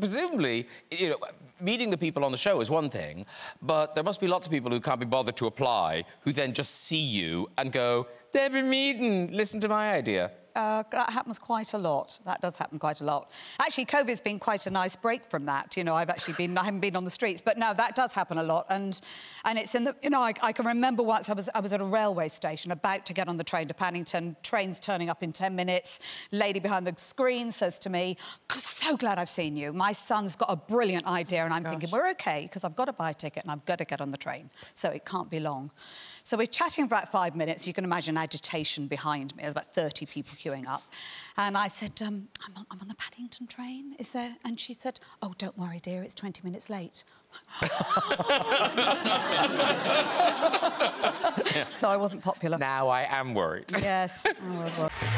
presumably, you know, meeting the people on the show is one thing, but there must be lots of people who can't be bothered to apply, who then just see you and go, Deborah Meaden, listen to my idea. That happens quite a lot. That does happen quite a lot. Actually, COVID's been quite a nice break from that. You know, I've actually been... I haven't been on the streets, but no, that does happen a lot. And it's in the... You know, I can remember once I was at a railway station about to get on the train to Paddington. Train's turning up in 10 minutes. Lady behind the screen says to me, I'm so glad I've seen you. My son's got a brilliant idea, and I'm thinking, we're OK, because I've got to buy a ticket and I've got to get on the train, so it can't be long. So we're chatting for about 5 minutes. You can imagine agitation behind me. There's about 30 people queuing up. And I said, I'm on the Paddington train, is there... And she said, oh, don't worry, dear, it's 20 minutes late. So I wasn't popular. Now I am worried. Yes, I was worried.